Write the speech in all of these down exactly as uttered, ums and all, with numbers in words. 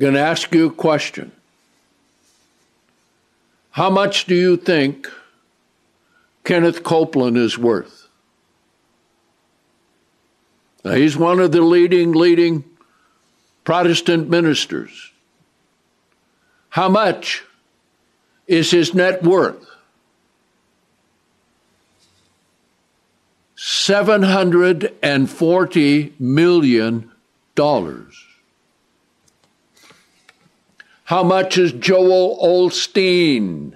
going to ask you a question. How much do you think Kenneth Copeland is worth? Now, he's one of the leading, leading Protestant ministers. How much is his net worth? seven hundred forty million dollars. How much is Joel Osteen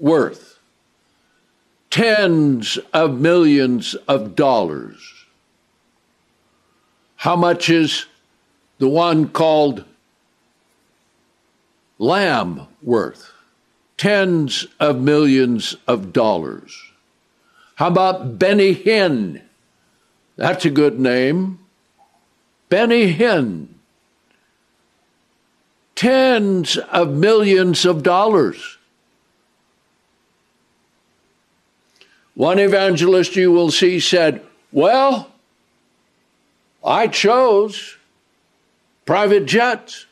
worth? Tens of millions of dollars. How much is the one called Lamb worth? Tens of millions of dollars. How about Benny Hinn? That's a good name. Benny Hinn. Tens of millions of dollars. One evangelist you will see said, well, I chose private jets.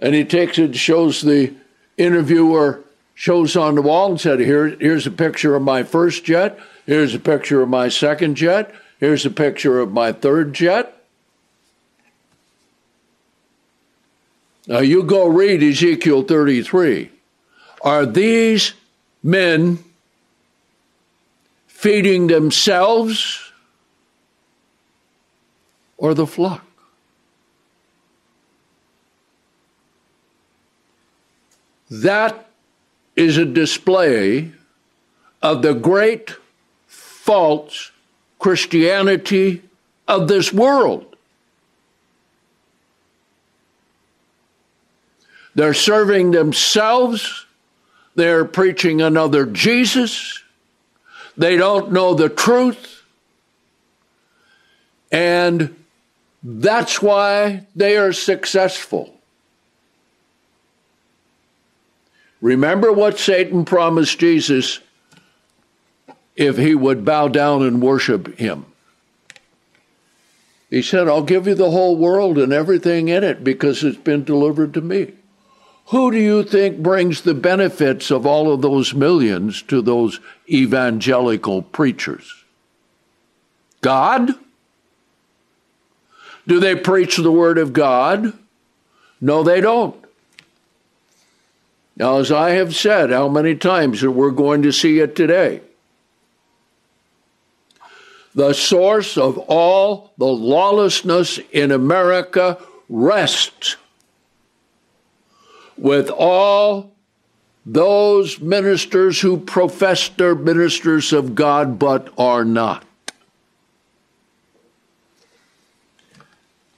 And he takes it, shows the interviewer, shows on the wall and said, Here, here's a picture of my first jet. Here's a picture of my second jet. Here's a picture of my third jet. Now you go read Ezekiel thirty-three. Are these men feeding themselves or the flock? That is a display of the great false Christianity of this world. They're serving themselves. They're preaching another Jesus. They don't know the truth. And that's why they are successful. Remember what Satan promised Jesus if he would bow down and worship him. He said, I'll give you the whole world and everything in it because it's been delivered to me. Who do you think brings the benefits of all of those millions to those evangelical preachers? God? Do they preach the word of God? No, they don't. Now, as I have said, how many times that we're going to see it today. The source of all the lawlessness in America rests with all those ministers who profess they're ministers of God but are not.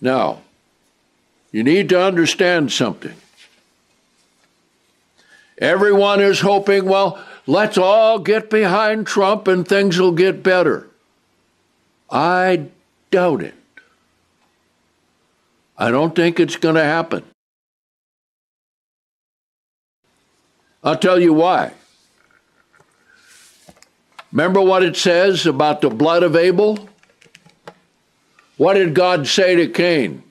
Now, you need to understand something. Everyone is hoping, well, let's all get behind Trump and things will get better. I doubt it. I don't think it's going to happen. I'll tell you why. Remember what it says about the blood of Abel? What did God say to Cain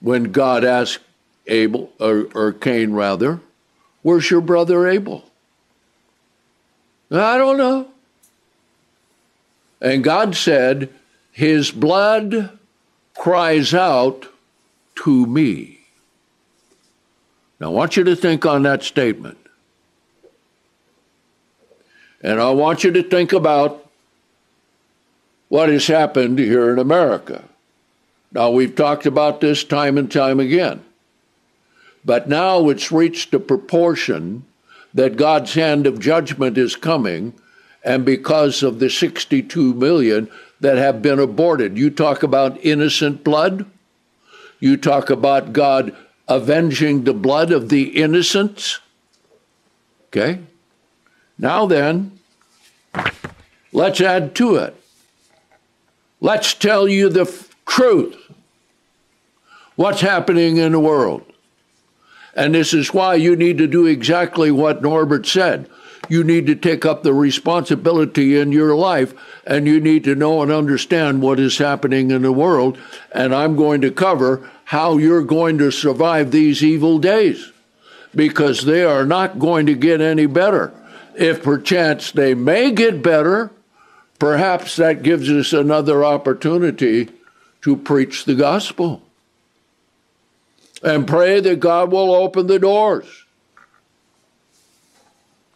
when God asked Abel, or, or Cain rather, where's your brother Abel? I don't know. And God said, his blood cries out to me. Now I want you to think on that statement. And I want you to think about what has happened here in America. Now, we've talked about this time and time again, but now it's reached a proportion that God's hand of judgment is coming, and because of the sixty-two million that have been aborted. You talk about innocent blood. You talk about God avenging the blood of the innocents. Okay? Now then, let's add to it. Let's tell you the truth, what's happening in the world. And this is why you need to do exactly what Norbert said. you need to take up the responsibility in your life, and you need to know and understand what is happening in the world. And I'm going to cover how you're going to survive these evil days, because they are not going to get any better. If perchance they may get better, perhaps that gives us another opportunity to preach the gospel and pray that God will open the doors.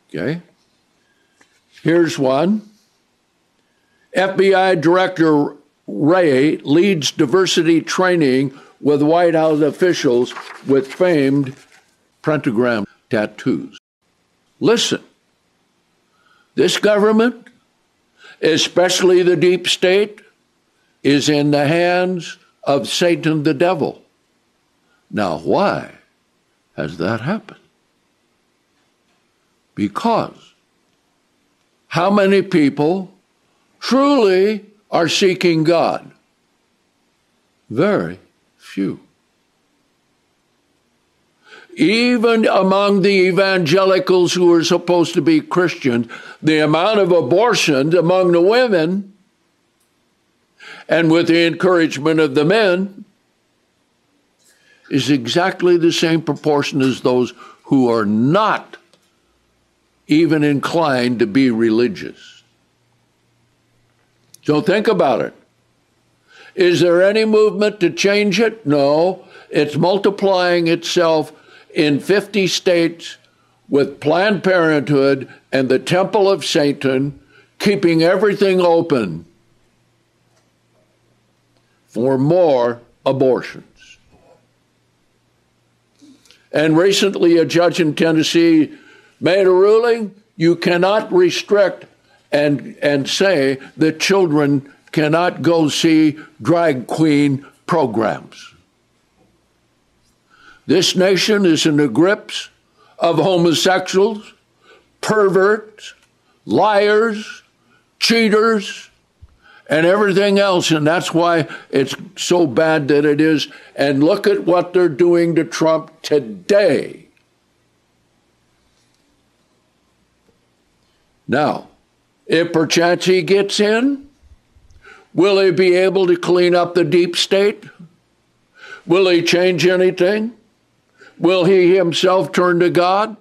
Okay? Here's one. F B I Director Wray leads diversity training with White House officials with famed pentagram tattoos. Listen, this government, especially the deep state, is in the hands of Satan the devil. Now, why has that happened? Because how many people truly are seeking God? Very few. Even among the evangelicals who are supposed to be Christians, the amount of abortions among the women, and with the encouragement of the men, is exactly the same proportion as those who are not even inclined to be religious. So think about it. Is there any movement to change it? No. It's multiplying itself in fifty states with Planned Parenthood and the Temple of Satan, keeping everything open for more abortions. And recently a judge in Tennessee made a ruling, you cannot restrict and, and say that children cannot go see drag queen programs. This nation is in the grips of homosexuals, perverts, liars, cheaters, and everything else. And that's why it's so bad that it is. And look at what they're doing to Trump today. Now, if perchance he gets in, will he be able to clean up the deep state? Will he change anything? Will he himself turn to God?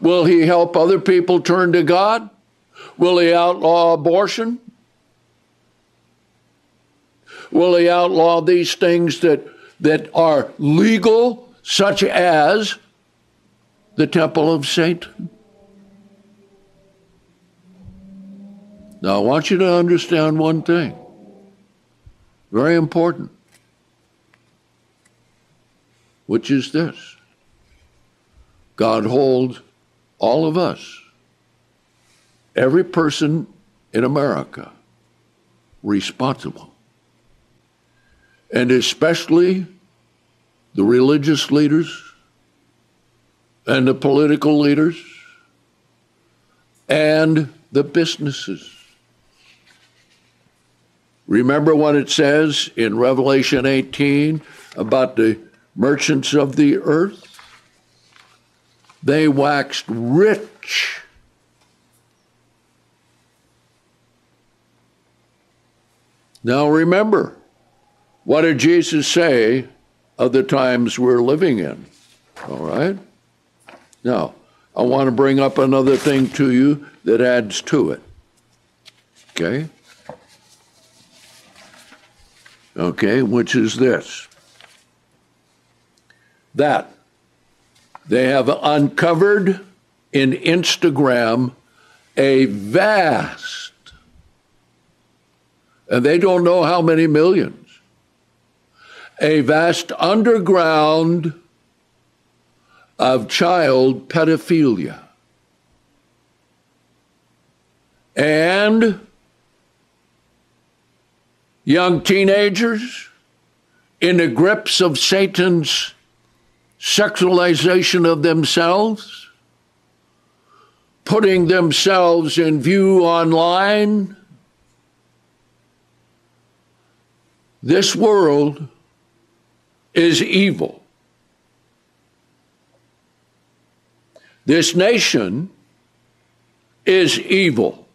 Will he help other people turn to God? Will he outlaw abortion? Will he outlaw these things that, that are legal, such as the Temple of Satan? Now, I want you to understand one thing, very important, which is this. God holds all of us, every person in America, responsible. And especially the religious leaders and the political leaders and the businesses. Remember what it says in Revelation eighteen about the merchants of the earth? They waxed rich. Now remember, what did Jesus say of the times we're living in? All right? Now, I want to bring up another thing to you that adds to it. Okay? Okay, which is this. That they have uncovered in Instagram a vast, and they don't know how many millions, a vast underground of child pedophilia and young teenagers in the grips of Satan's sexualization of themselves, putting themselves in view online. This world is evil. This nation is evil.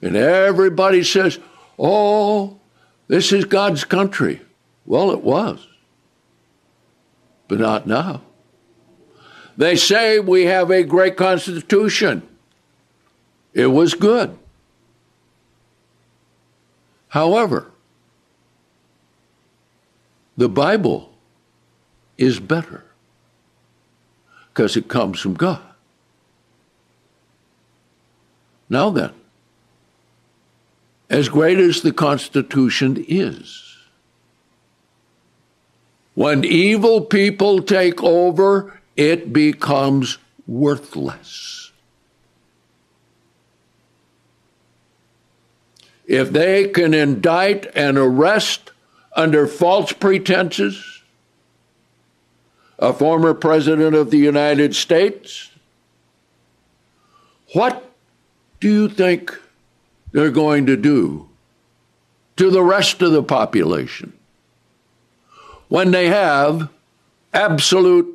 And everybody says, oh, this is God's country. Well, it was, but not now. They say we have a great constitution. It was good. However, the Bible is better because it comes from God. Now then, as great as the Constitution is, when evil people take over, it becomes worthless. If they can indict and arrest under false pretenses a former president of the United States, what do you think they're going to do to the rest of the population when they have absolute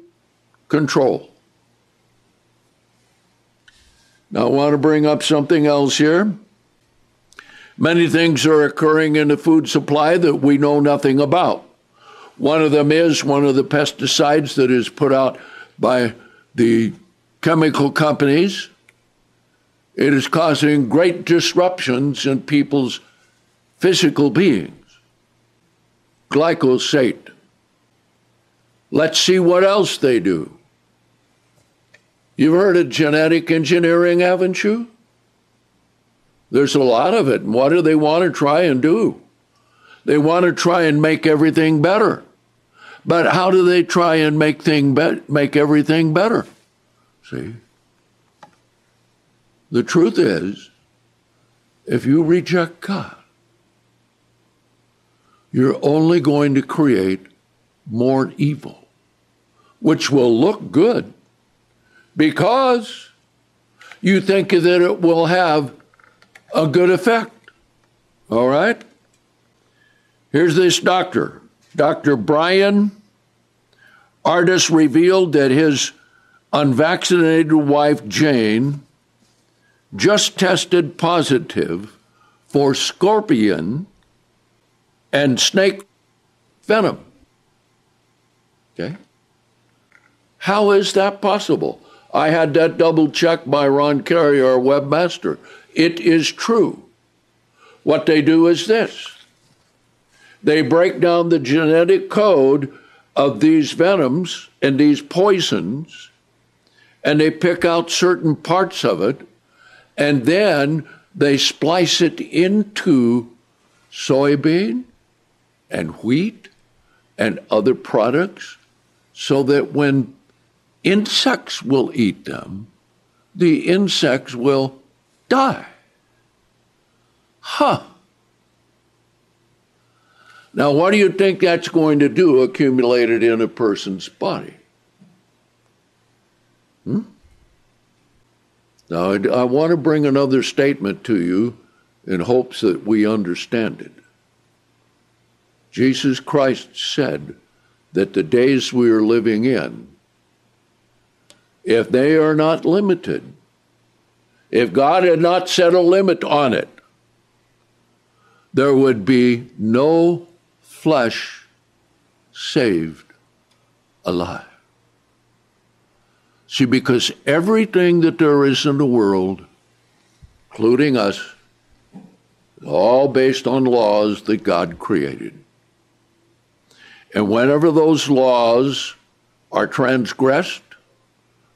control? Now, I want to bring up something else here. Many things are occurring in the food supply that we know nothing about. One of them is one of the pesticides that is put out by the chemical companies. It is causing great disruptions in people's physical beings. Glyphosate. Let's see what else they do. You've heard of genetic engineering, haven't you? There's a lot of it. And what do they want to try and do? They want to try and make everything better. But how do they try and make thing be- make everything better? See? The truth is, if you reject God, you're only going to create more evil, which will look good because you think that it will have a good effect. All right? Here's this doctor. Doctor Brian Ardis revealed that his unvaccinated wife, Jane, just tested positive for scorpion and snake venom. Okay? How is that possible? I had that double checked by Ron Carrier, our webmaster. It is true. What they do is this. They break down the genetic code of these venoms and these poisons, and they pick out certain parts of it, and then they splice it into soybean and wheat and other products so that when insects will eat them, the insects will die. Huh. Now, what do you think that's going to do accumulated in a person's body? Hmm? Now, I want to bring another statement to you in hopes that we understand it. Jesus Christ said that the days we are living in, if they are not limited, if God had not set a limit on it, there would be no flesh saved alive. See, because everything that there is in the world, including us, is all based on laws that God created. And whenever those laws are transgressed,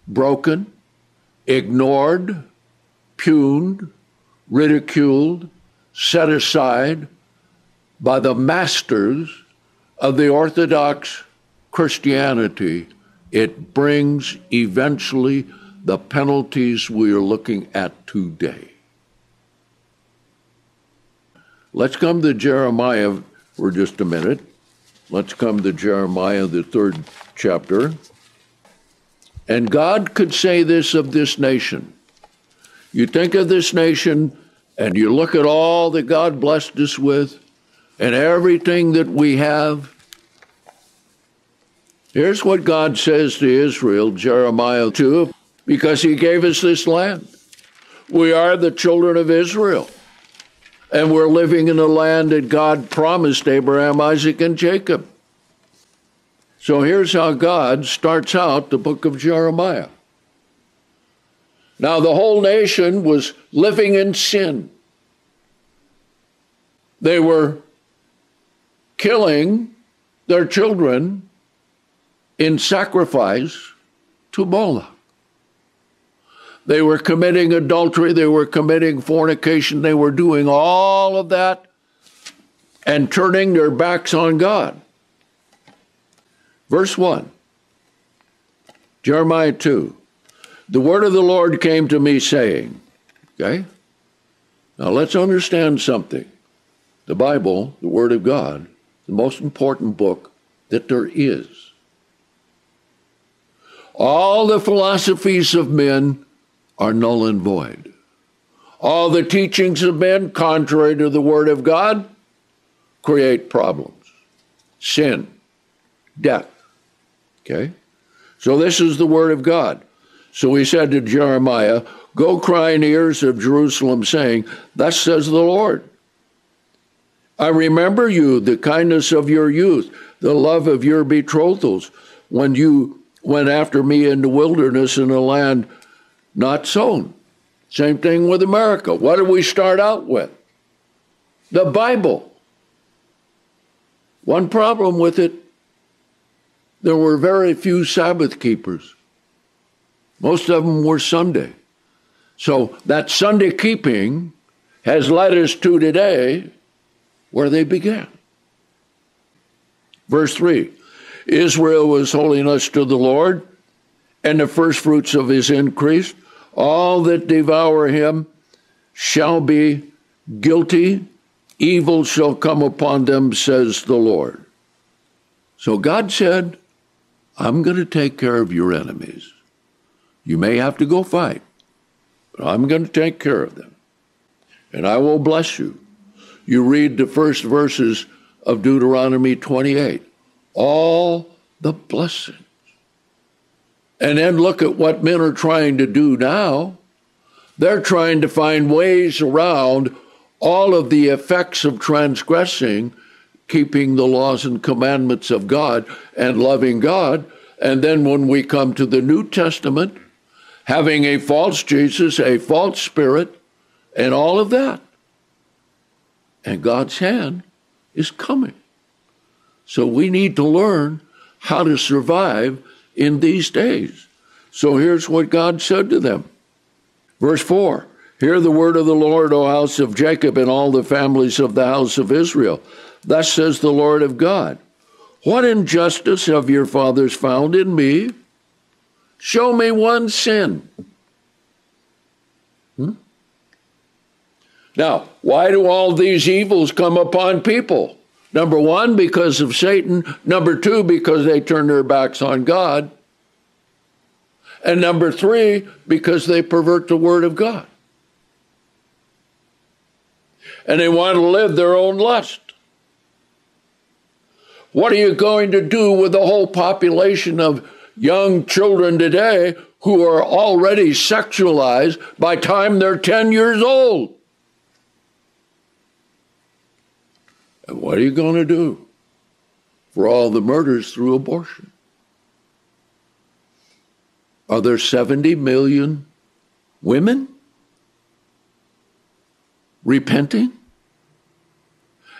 broken, ignored, puned, ridiculed, set aside by the masters of the Orthodox Christianity, it brings eventually the penalties we are looking at today. Let's come to Jeremiah for just a minute. Let's come to Jeremiah, the third chapter. And God could say this of this nation. You think of this nation, and you look at all that God blessed us with, and everything that we have. Here's what God says to Israel, Jeremiah two. because he gave us this land. We are the children of Israel, and we're living in the land that God promised Abraham, Isaac, and Jacob. So here's how God starts out the book of Jeremiah. Now, the whole nation was living in sin. They were killing their children in sacrifice to Moloch. They were committing adultery. They were committing fornication. They were doing all of that and turning their backs on God. Verse one, Jeremiah two, the word of the Lord came to me saying, okay, now let's understand something. The Bible, the Word of God, the most important book that there is. All the philosophies of men are null and void. All the teachings of men, contrary to the Word of God, create problems, sin, death. Okay? So this is the Word of God. So he said to Jeremiah, go cry in the ears of Jerusalem, saying, thus says the Lord, I remember you, the kindness of your youth, the love of your betrothals, when you went after me in the wilderness in a land not sown. Same thing with America. What did we start out with? The Bible. One problem with it, there were very few Sabbath keepers. Most of them were Sunday. So that Sunday keeping has led us to today where they began. Verse three, Israel was holiness to the Lord, and the first fruits of his increase. All that devour him shall be guilty. Evil shall come upon them, says the Lord. So God said, I'm going to take care of your enemies. You may have to go fight, but I'm going to take care of them, and I will bless you. You read the first verses of Deuteronomy twenty-eight, all the blessings. And then look at what men are trying to do now. They're trying to find ways around all of the effects of transgressing, keeping the laws and commandments of God and loving God. And then when we come to the New Testament, having a false Jesus, a false spirit, and all of that. And God's hand is coming. So we need to learn how to survive in these days. So here's what God said to them. Verse four, hear the word of the Lord, O house of Jacob, and all the families of the house of Israel. Thus says the Lord of God, what injustice have your fathers found in me? Show me one sin. Hmm? Now, why do all these evils come upon people? Number one, because of Satan. Number two, because they turn their backs on God. And number three, because they pervert the word of God. And they want to live their own lust. What are you going to do with the whole population of young children today who are already sexualized by the time they're ten years old? And what are you going to do for all the murders through abortion? Are there seventy million women repenting?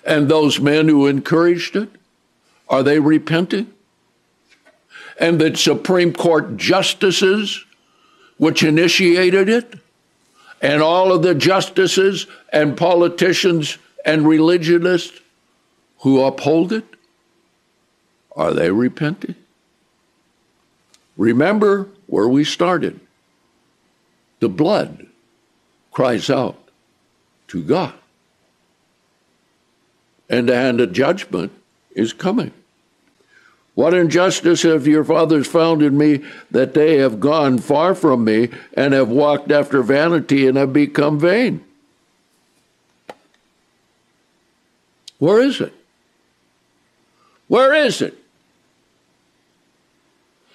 And those men who encouraged it, are they repenting? And the Supreme Court justices which initiated it, and all of the justices and politicians and religionists who uphold it, are they repenting? Remember where we started. The blood cries out to God. And the hand of judgment is coming. What injustice have your fathers found in me, that they have gone far from me and have walked after vanity and have become vain? Where is it? Where is it?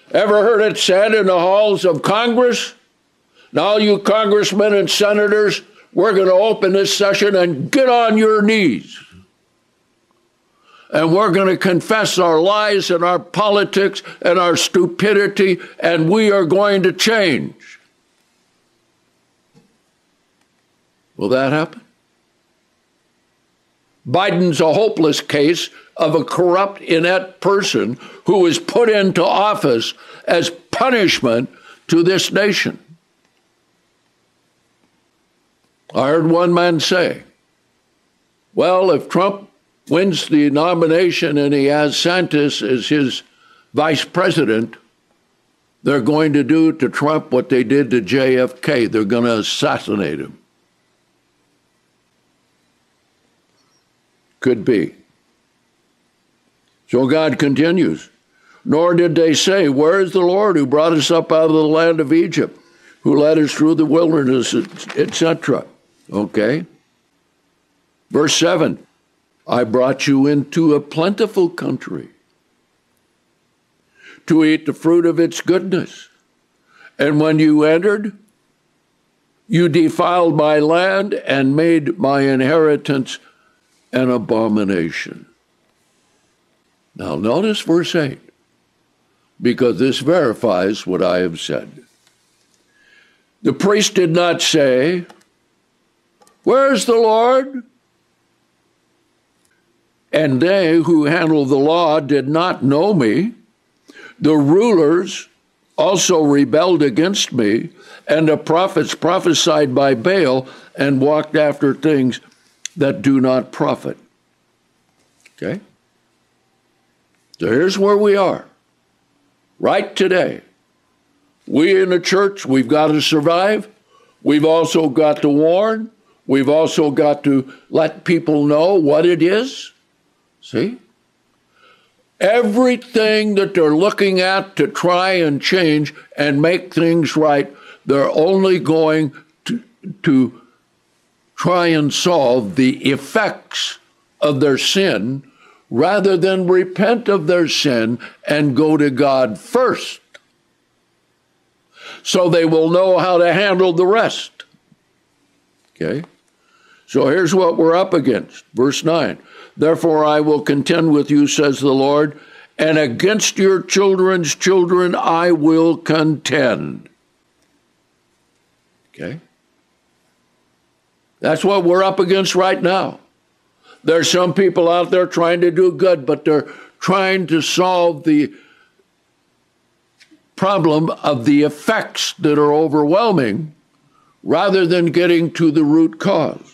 Ever heard it said in the halls of Congress? And all you congressmen and senators, we're going to open this session and get on your knees. And we're going to confess our lies and our politics and our stupidity, and we are going to change. Will that happen? Biden's a hopeless case of a corrupt, inept person who was put into office as punishment to this nation. I heard one man say, well, if Trump wins the nomination and he has Santos as his vice president, they're going to do to Trump what they did to J F K. They're going to assassinate him. Could be. So God continues, nor did they say, where is the Lord who brought us up out of the land of Egypt, who led us through the wilderness, et cetera. Okay? Verse seven, I brought you into a plentiful country to eat the fruit of its goodness. And when you entered, you defiled my land and made my inheritance an abomination. Now notice verse eight, because this verifies what I have said. The priest did not say, where is the Lord? And they who handled the law did not know me. The rulers also rebelled against me, and the prophets prophesied by Baal and walked after things that do not profit. Okay? So here's where we are, right today. We in the church, we've got to survive. We've also got to warn. We've also got to let people know what it is. See? Everything that they're looking at to try and change and make things right, they're only going to, to try and solve the effects of their sin rather than repent of their sin and go to God first. So they will know how to handle the rest. Okay? So here's what we're up against. Verse nine, therefore I will contend with you, says the Lord, and against your children's children I will contend. Okay? That's what we're up against right now. There's some people out there trying to do good, but they're trying to solve the problem of the effects that are overwhelming rather than getting to the root cause.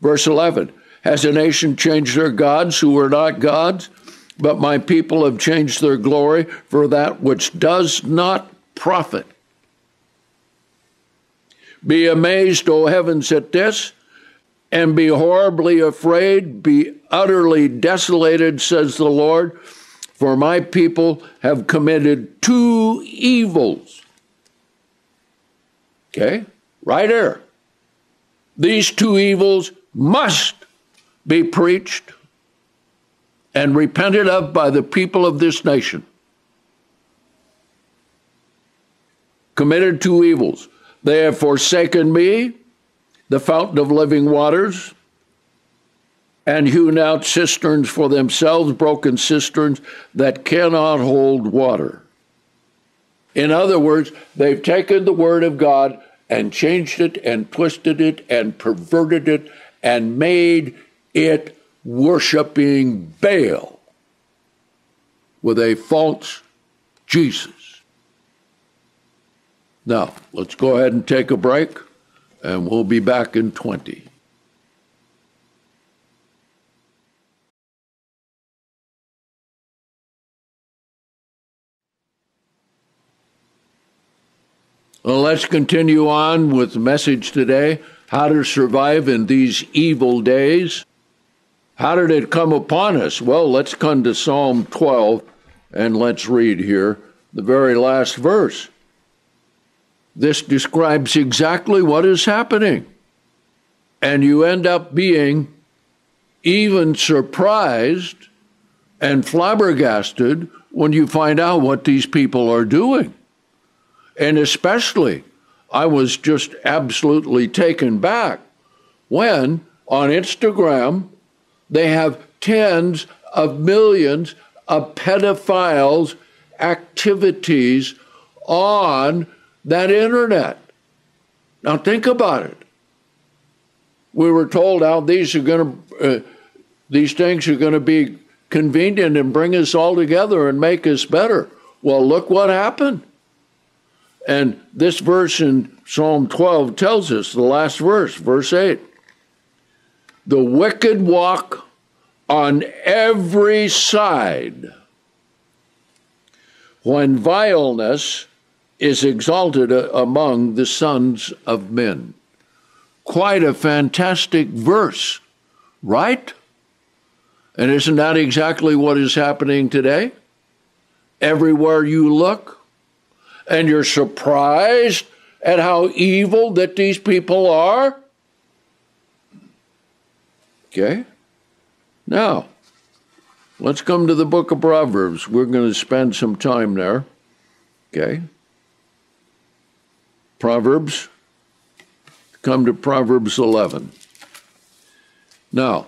Verse eleven, has a nation changed their gods who were not gods, but my people have changed their glory for that which does not profit. Be amazed, O heavens, at this, and be horribly afraid, be utterly desolated, says the Lord, for my people have committed two evils. Okay, right there. These two evils must be preached and repented of by the people of this nation. Committed two evils. They have forsaken me, the fountain of living waters, and hewn out cisterns for themselves, broken cisterns that cannot hold water. In other words, they've taken the word of God and changed it and twisted it and perverted it and made it worshiping Baal with a false Jesus. Now, let's go ahead and take a break, and we'll be back in twenty. Well, let's continue on with the message today, how to survive in these evil days. How did it come upon us? Well, let's come to Psalm twelve, and let's read here the very last verse. This describes exactly what is happening. And you end up being even surprised and flabbergasted when you find out what these people are doing. And especially I was just absolutely taken back when on Instagram they have tens of millions of pedophiles' activities on that internet. Now think about it. We were told how these are going to, uh, these things are going to be convenient and bring us all together and make us better. Well, look what happened. And this verse in Psalm twelve tells us, the last verse, verse eight, the wicked walk on every side when vileness is exalted among the sons of men. Quite a fantastic verse, right? And isn't that exactly what is happening today? Everywhere you look, and you're surprised at how evil that these people are? Okay. Now, let's come to the book of Proverbs. We're going to spend some time there. Okay. Proverbs. Come to Proverbs eleven. Now,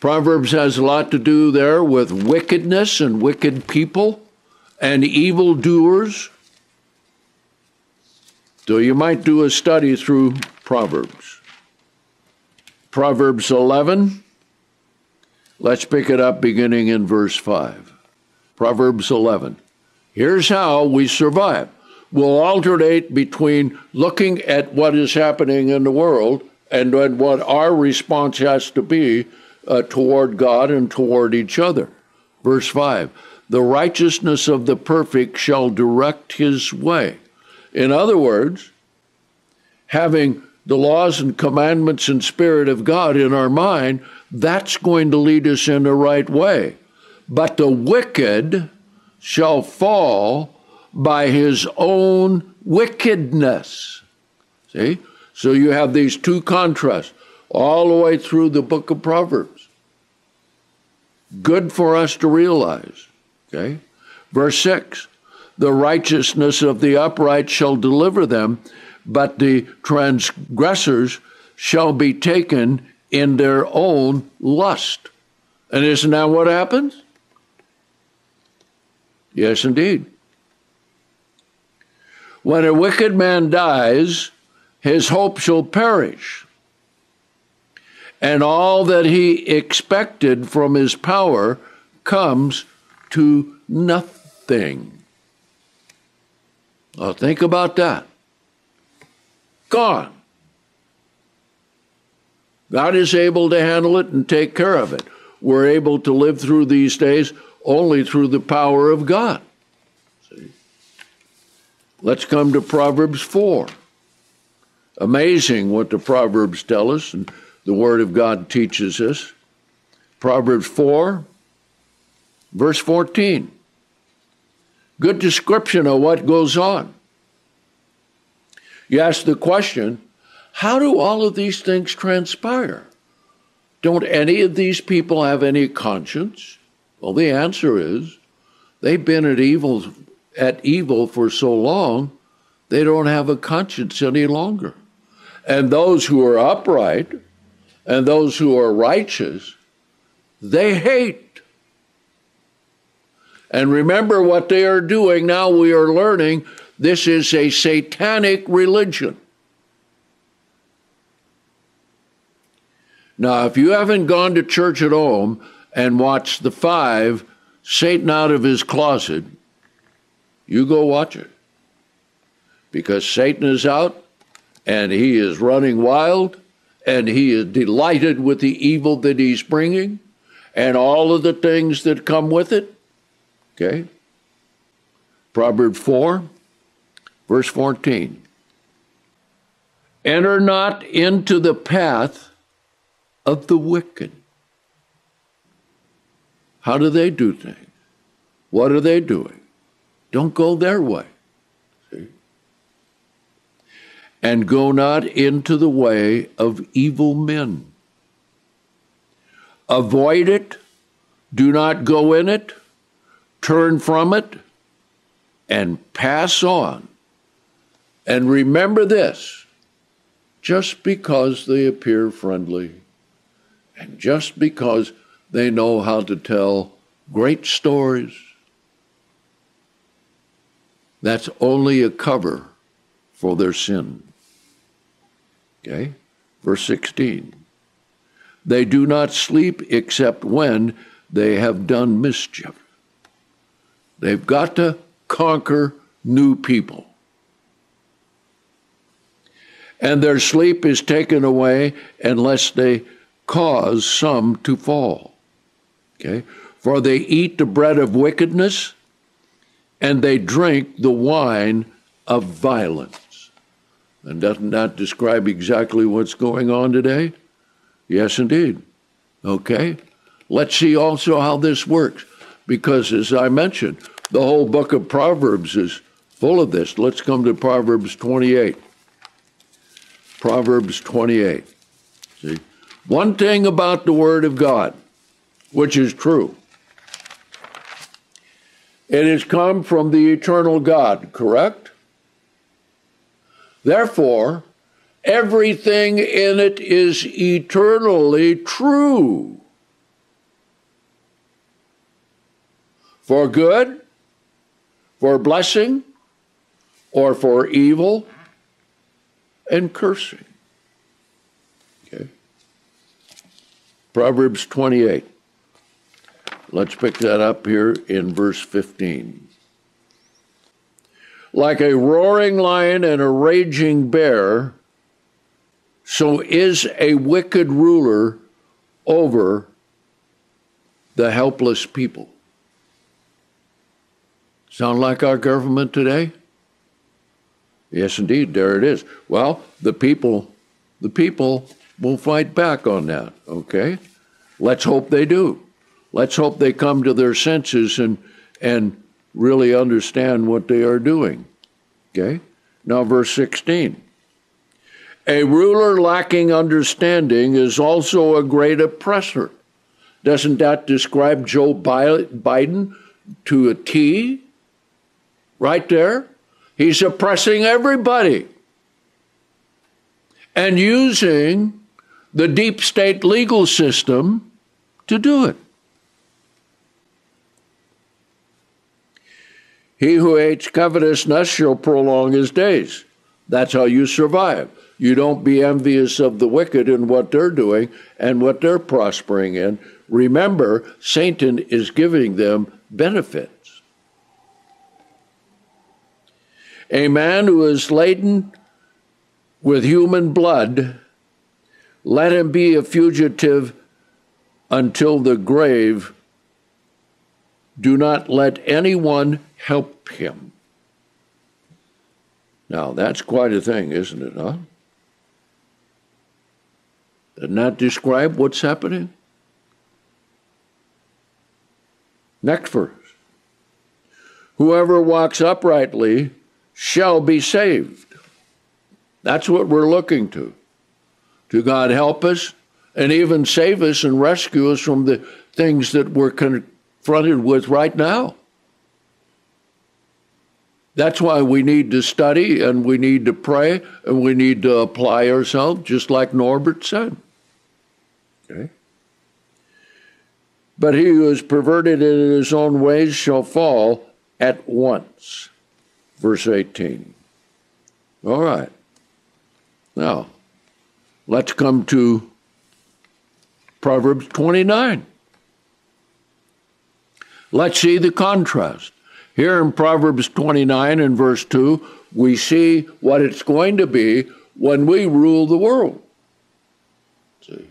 Proverbs has a lot to do there with wickedness and wicked people and evildoers. So you might do a study through Proverbs. Proverbs eleven, let's pick it up beginning in verse five. Proverbs eleven, here's how we survive. We'll alternate between looking at what is happening in the world and what our response has to be Uh, toward God and toward each other. Verse five, the righteousness of the perfect shall direct his way. In other words, having the laws and commandments and spirit of God in our mind, that's going to lead us in the right way. But the wicked shall fall by his own wickedness. See? So you have these two contrasts all the way through the book of Proverbs. Good for us to realize, okay? Verse six, the righteousness of the upright shall deliver them, but the transgressors shall be taken in their own lust. And isn't that what happens? Yes, indeed. When a wicked man dies, his hope shall perish, and all that he expected from his power comes to nothing. Now think about that. Gone. God is able to handle it and take care of it. We're able to live through these days only through the power of God. See? Let's come to Proverbs four. Amazing what the Proverbs tell us, and the Word of God teaches us. Proverbs four, verse fourteen. Good description of what goes on. You ask the question, how do all of these things transpire? Don't any of these people have any conscience? Well, the answer is, they've been at evil, at evil for so long, they don't have a conscience any longer. And those who are upright, and those who are righteous, they hate. And remember what they are doing now, we are learning, this is a satanic religion. Now, if you haven't gone to church at home and watched the five, Satan Out of His Closet, you go watch it. Because Satan is out, and he is running wild, and he is delighted with the evil that he's bringing and all of the things that come with it. Okay? Proverbs four, verse fourteen. Enter not into the path of the wicked. How do they do things? What are they doing? Don't go their way. And go not into the way of evil men. Avoid it, do not go in it, turn from it, and pass on, And remember this, just because they appear friendly and just because they know how to tell great stories, that's only a cover for their sin. Okay? Verse sixteen. They do not sleep except when they have done mischief. They've got to conquer new people. And their sleep is taken away unless they cause some to fall. Okay? For they eat the bread of wickedness, and they drink the wine of violence. And doesn't that describe exactly what's going on today? Yes, indeed. Okay? Let's see also how this works, because as I mentioned, the whole book of Proverbs is full of this. Let's come to Proverbs twenty-eight. Proverbs twenty-eight. See? One thing about the Word of God, which is true. It has come from the eternal God, correct? Therefore, everything in it is eternally true. For good, for blessing, or for evil, and cursing. Okay. Proverbs twenty-eight. Let's pick that up here in verse fifteen. Like a roaring lion and a raging bear, so is a wicked ruler over the helpless people. Sound like our government today? Yes, indeed, there it is. Well, the people, the people will fight back on that, okay? Let's hope they do. Let's hope they come to their senses and, and really understand what they are doing. Okay? Now, verse sixteen. A ruler lacking understanding is also a great oppressor. Doesn't that describe Joe Biden to a T? Right there? He's oppressing everybody and using the deep state legal system to do it. He who hates covetousness shall prolong his days. That's how you survive. You don't be envious of the wicked and what they're doing and what they're prospering in. Remember, Satan is giving them benefits. A man who is laden with human blood, let him be a fugitive until the grave. Do not let anyone help him. Now, that's quite a thing, isn't it, huh? Doesn't that describe what's happening? Next verse. Whoever walks uprightly shall be saved. That's what we're looking to. To God help us and even save us and rescue us from the things that we're confronted with right now. That's why we need to study, and we need to pray, and we need to apply ourselves, just like Norbert said. Okay. But he who is perverted in his own ways shall fall at once. Verse eighteen. All right. Now, let's come to Proverbs twenty-nine. Let's see the contrast. Here in Proverbs twenty-nine and verse two, we see what it's going to be when we rule the world. See?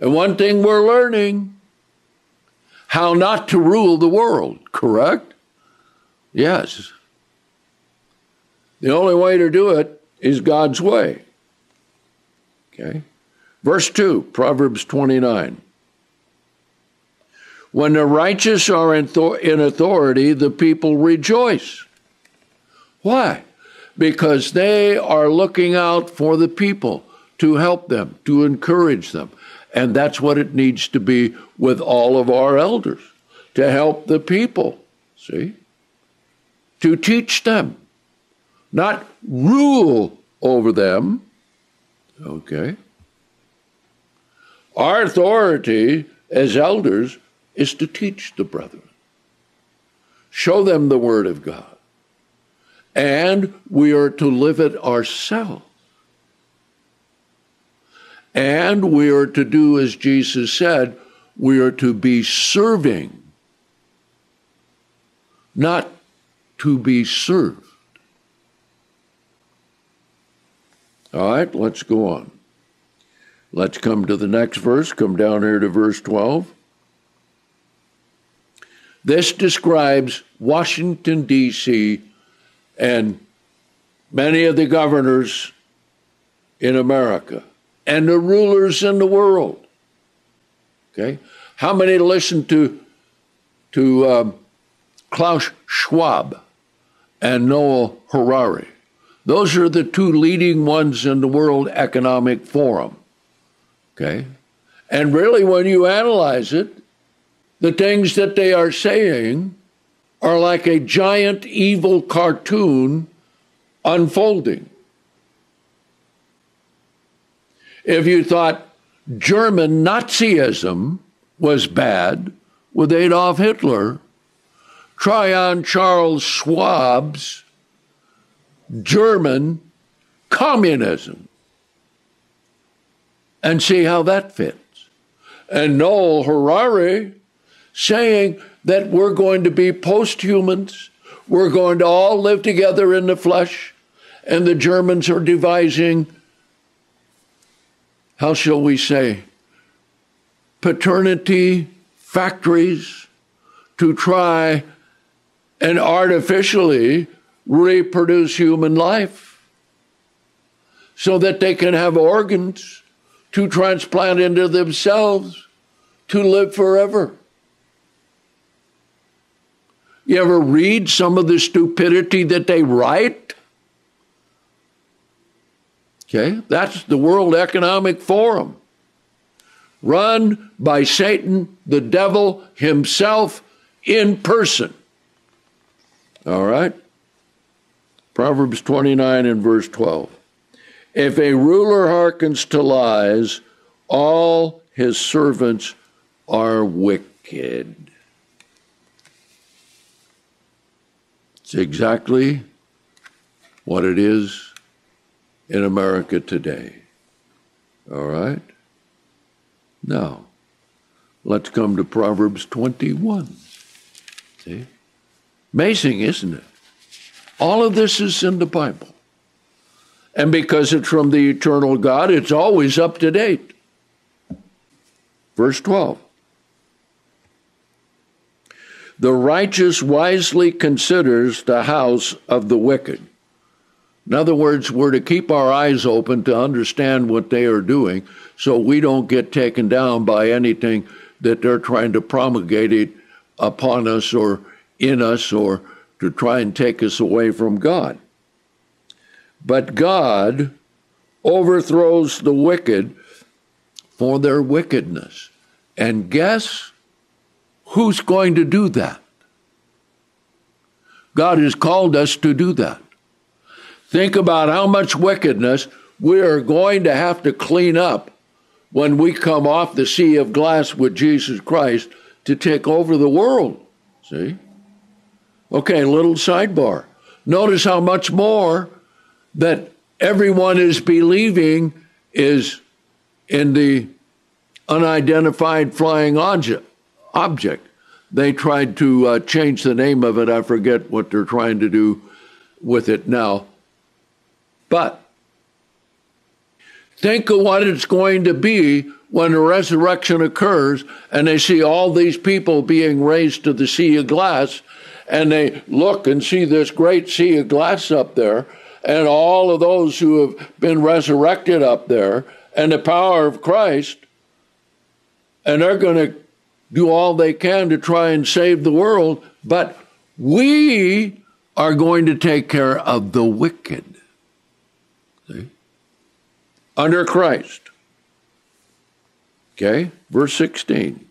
And one thing we're learning, how not to rule the world, correct? Yes. The only way to do it is God's way. Okay? Verse two, Proverbs twenty-nine. When the righteous are in, in authority, the people rejoice. Why? Because they are looking out for the people, to help them, to encourage them. And that's what it needs to be with all of our elders, to help the people, see? To teach them, not rule over them. Okay? Our authority as elders is to teach the brethren. Show them the word of God. And we are to live it ourselves. And we are to do as Jesus said, we are to be serving, not to be served. All right, let's go on. Let's come to the next verse. Come down here to verse twelve. This describes Washington, D C, and many of the governors in America and the rulers in the world. Okay? How many listened to, to um, Klaus Schwab and Noah Harari? Those are the two leading ones in the World Economic Forum, okay? And really, when you analyze it, the things that they are saying are like a giant evil cartoon unfolding. If you thought German Nazism was bad with Adolf Hitler, try on Charles Schwab's German communism and see how that fits. And Noel Harari saying that we're going to be post-humans, we're going to all live together in the flesh, and the Germans are devising, how shall we say, paternity factories to try and artificially reproduce human life so that they can have organs to transplant into themselves to live forever. You ever read some of the stupidity that they write? Okay, that's the World Economic Forum, run by Satan, the devil himself, in person. All right? Proverbs twenty-nine and verse twelve. If a ruler hearkens to lies, all his servants are wicked. It's exactly what it is in America today. All right? Now, let's come to Proverbs twenty-one. See? Amazing, isn't it? All of this is in the Bible. And because it's from the eternal God, it's always up to date. Verse twelve. The righteous wisely considers the house of the wicked. In other words, we're to keep our eyes open to understand what they are doing so we don't get taken down by anything that they're trying to promulgate it upon us or in us or to try and take us away from God. But God overthrows the wicked for their wickedness. And guess who's going to do that? God has called us to do that. Think about how much wickedness we are going to have to clean up when we come off the sea of glass with Jesus Christ to take over the world. See? Okay, little sidebar. Notice how much more that everyone is believing is in the unidentified flying object. They tried to uh, change the name of it. I forget what they're trying to do with it now. But think of what it's going to be when the resurrection occurs and they see all these people being raised to the sea of glass, and they look and see this great sea of glass up there and all of those who have been resurrected up there and the power of Christ, and they're going to do all they can to try and save the world, but we are going to take care of the wicked. See? Under Christ. Okay, verse sixteen.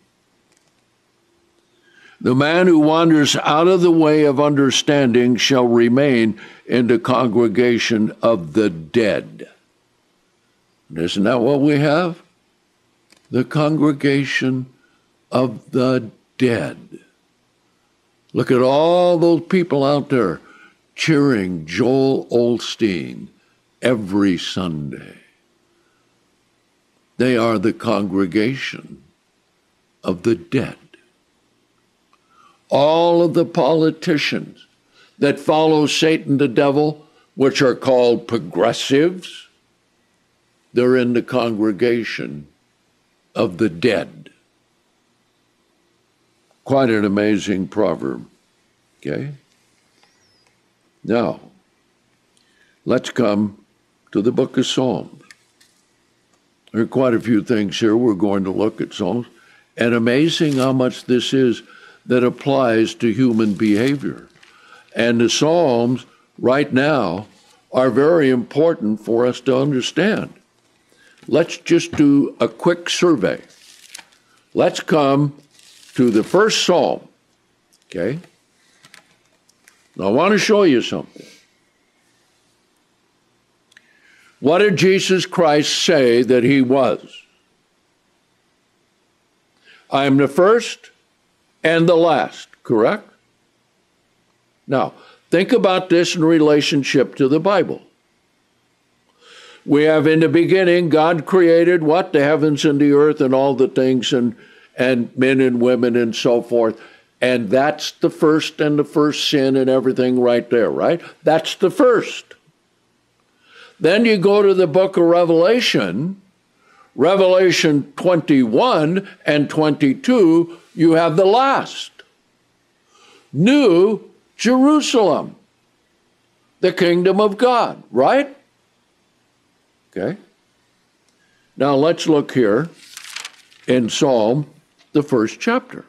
The man who wanders out of the way of understanding shall remain in the congregation of the dead. Isn't that what we have? The congregation of the dead. Look at all those people out there cheering Joel Osteen every Sunday. They are the congregation of the dead. All of the politicians that follow Satan the devil, which are called progressives, they're in the congregation of the dead. Quite an amazing proverb, okay? Now, let's come to the book of Psalms. There are quite a few things here. We're going to look at Psalms. And amazing how much this is that applies to human behavior. And the Psalms right now are very important for us to understand. Let's just do a quick survey. Let's come to the first Psalm, okay? Now I want to show you something. What did Jesus Christ say that he was? I am the first and the last, correct? Now, think about this in relationship to the Bible. We have in the beginning, God created what? The heavens and the earth and all the things and, and men and women and so forth. And that's the first and the first sin and everything right there, right? That's the first. Then you go to the book of Revelation, Revelation twenty-one and twenty-two, you have the last, New Jerusalem, the kingdom of God, right? Okay. Now let's look here in Psalm, the first chapter.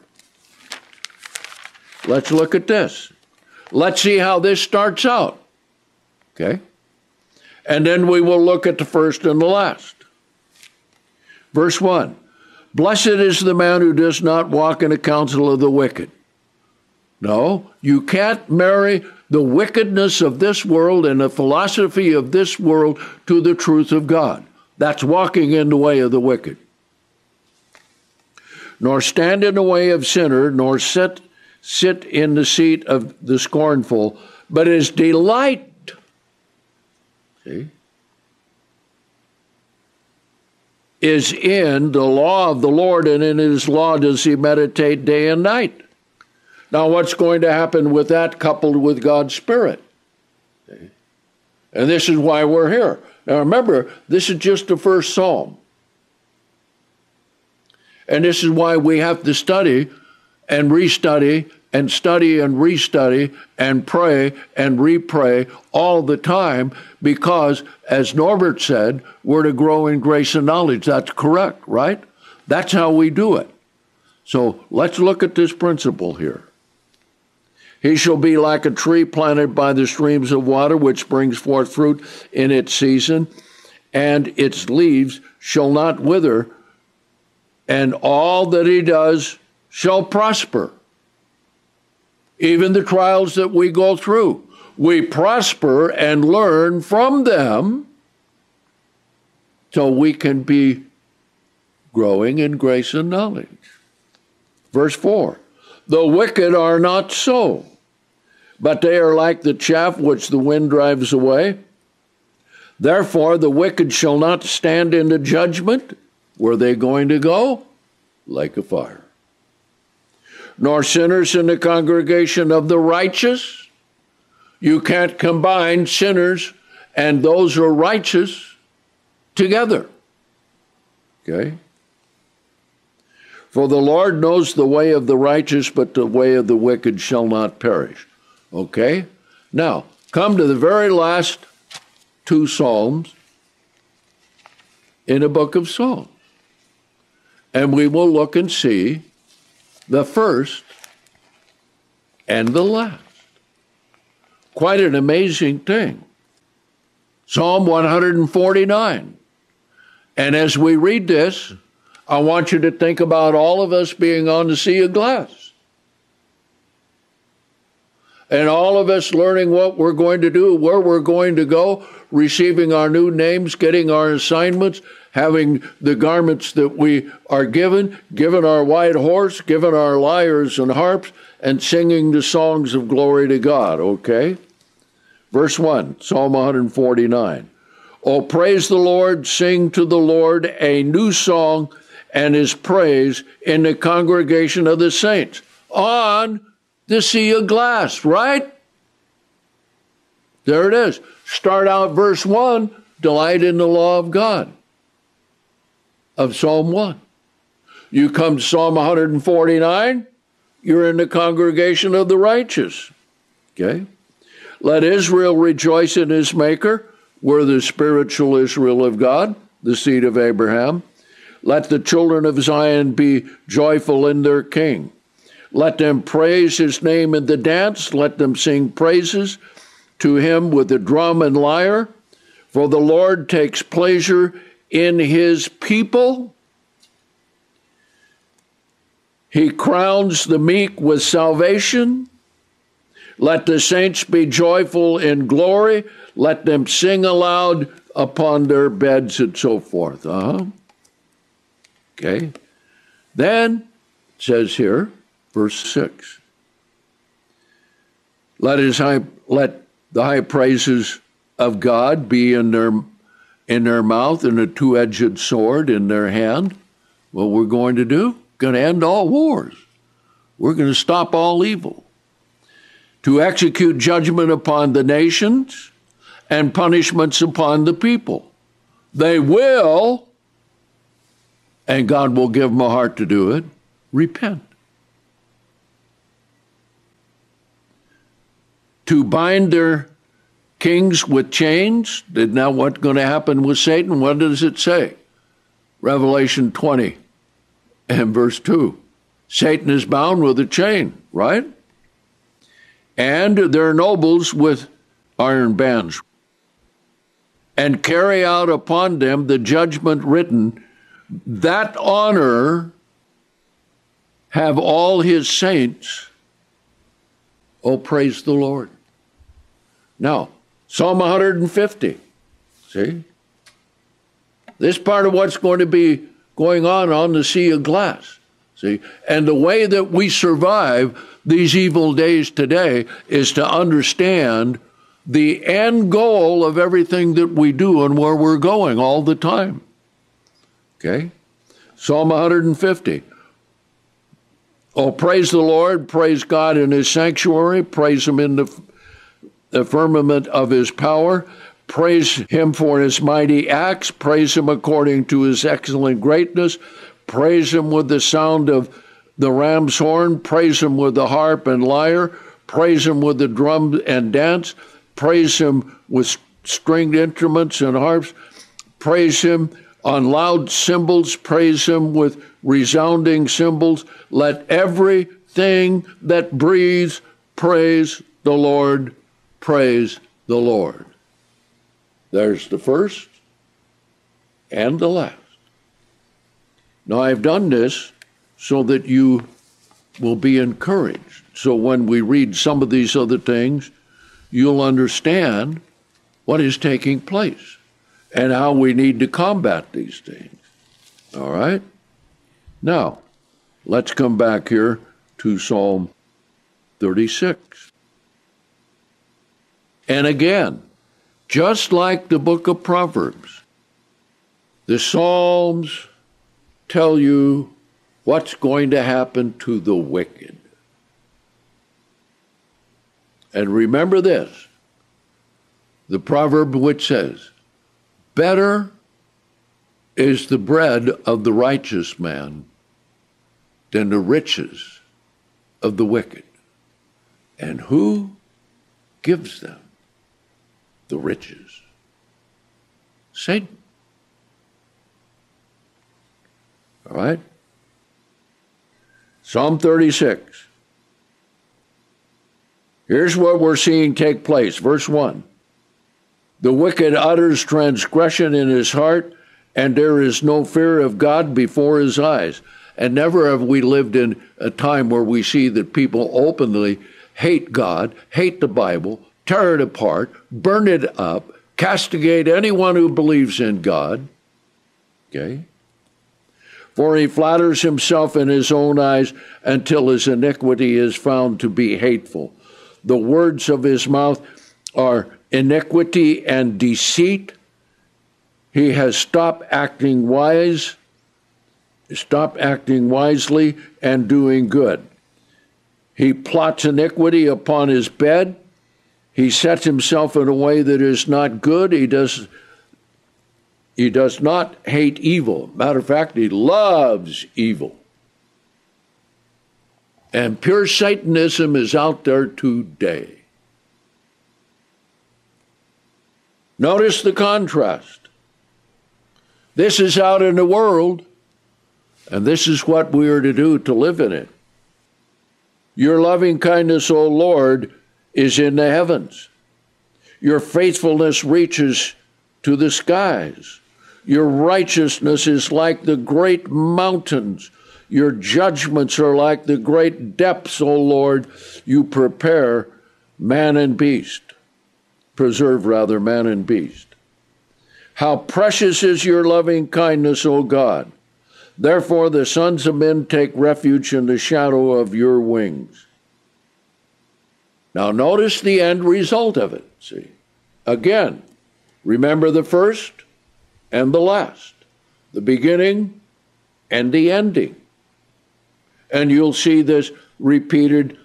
Let's look at this. Let's see how this starts out, okay? And then we will look at the first and the last. Verse one. Blessed is the man who does not walk in the counsel of the wicked. No, you can't marry the wickedness of this world and the philosophy of this world to the truth of God. That's walking in the way of the wicked. Nor stand in the way of sinner, nor sit, sit in the seat of the scornful, but his delight. See? Is in the law of the Lord, and in his law does he meditate day and night. Now, what's going to happen with that coupled with God's Spirit? Okay. And this is why we're here. Now, remember, this is just the first Psalm. And this is why we have to study and restudy and study and restudy and pray and repray all the time, because, as Norbert said, we're to grow in grace and knowledge. That's correct, right? That's how we do it. So let's look at this principle here. He shall be like a tree planted by the streams of water, which brings forth fruit in its season, and its leaves shall not wither, and all that he does shall prosper. Even the trials that we go through, we prosper and learn from them so we can be growing in grace and knowledge. Verse four, the wicked are not so, but they are like the chaff which the wind drives away. Therefore, the wicked shall not stand in the judgment. Were they going to go? Like a fire. Nor sinners in the congregation of the righteous. You can't combine sinners and those who are righteous together. Okay? For the Lord knows the way of the righteous, but the way of the wicked shall not perish. Okay? Now, come to the very last two Psalms in the book of Psalms. And we will look and see the first and the last. Quite an amazing thing. Psalm one forty-nine. And as we read this, I want you to think about all of us being on the sea of glass. and all of us learning what we're going to do, where we're going to go, receiving our new names, getting our assignments, having the garments that we are given, given our white horse, given our lyres and harps, and singing the songs of glory to God, okay? Verse one, Psalm one forty-nine. Oh, praise the Lord, sing to the Lord a new song and his praise in the congregation of the saints. On the sea of glass, right? There it is. Start out verse one, delight in the law of God, of Psalm one. You come to Psalm one forty-nine, you're in the congregation of the righteous, okay? Let Israel rejoice in his maker. We're the spiritual Israel of God, the seed of Abraham. Let the children of Zion be joyful in their king. Let them praise his name in the dance. Let them sing praises to him with the drum and lyre. For the Lord takes pleasure in his people. He crowns the meek with salvation. Let the saints be joyful in glory. Let them sing aloud upon their beds and so forth. Uh-huh. Okay. Then, it says here, verse six, let his high, let the high praises of God be in their, in their mouth and a two-edged sword in their hand. What we're going to do? Going to end all wars. We're going to stop all evil. To execute judgment upon the nations and punishments upon the people. They will, and God will give them a heart to do it, repent. To bind their kings with chains. Now what's going to happen with Satan? What does it say? Revelation twenty and verse two. Satan is bound with a chain, right? And their nobles with iron bands, and carry out upon them the judgment written, that honor have all his saints. Oh, praise the Lord. Now, Psalm one fifty, see? This part of what's going to be going on on the sea of glass, see? And the way that we survive these evil days today is to understand the end goal of everything that we do and where we're going all the time, okay? Psalm one fifty. Oh, praise the Lord, praise God in his sanctuary, praise him in the, the firmament of his power, praise him for his mighty acts, praise him according to his excellent greatness, praise him with the sound of the ram's horn, praise him with the harp and lyre, praise him with the drum and dance, praise him with stringed instruments and harps, praise him on loud cymbals, praise him with resounding cymbals. Let everything that breathes praise the Lord, praise the Lord. There's the first and the last. Now I've done this so that you will be encouraged. So when we read some of these other things, you'll understand what is taking place and how we need to combat these things, all right? Now, let's come back here to Psalm thirty-six. And again, just like the book of Proverbs, the Psalms tell you what's going to happen to the wicked. And remember this, the proverb which says, better is the bread of the righteous man than the riches of the wicked. And who gives them the riches? Satan. All right? Psalm thirty-six. Here's what we're seeing take place. Verse one. The wicked utters transgression in his heart, and there is no fear of God before his eyes. And never have we lived in a time where we see that people openly hate God, hate the Bible, tear it apart, burn it up, castigate anyone who believes in God. Okay? For he flatters himself in his own eyes until his iniquity is found to be hateful. The words of his mouth are iniquity and deceit. He has stopped acting wise, stopped acting wisely and doing good. He plots iniquity upon his bed. He sets himself in a way that is not good. He does, he does not hate evil. Matter of fact, he loves evil. And pure Satanism is out there today. Notice the contrast. This is out in the world, and this is what we are to do to live in it. Your loving kindness, O Lord, is in the heavens. Your faithfulness reaches to the skies. Your righteousness is like the great mountains. Your judgments are like the great depths, O Lord. You prepare man and beast. Preserve, rather, man and beast. How precious is your loving kindness, O God. Therefore, the sons of men take refuge in the shadow of your wings. Now notice the end result of it, see. Again, remember the first and the last, the beginning and the ending. And you'll see this repeated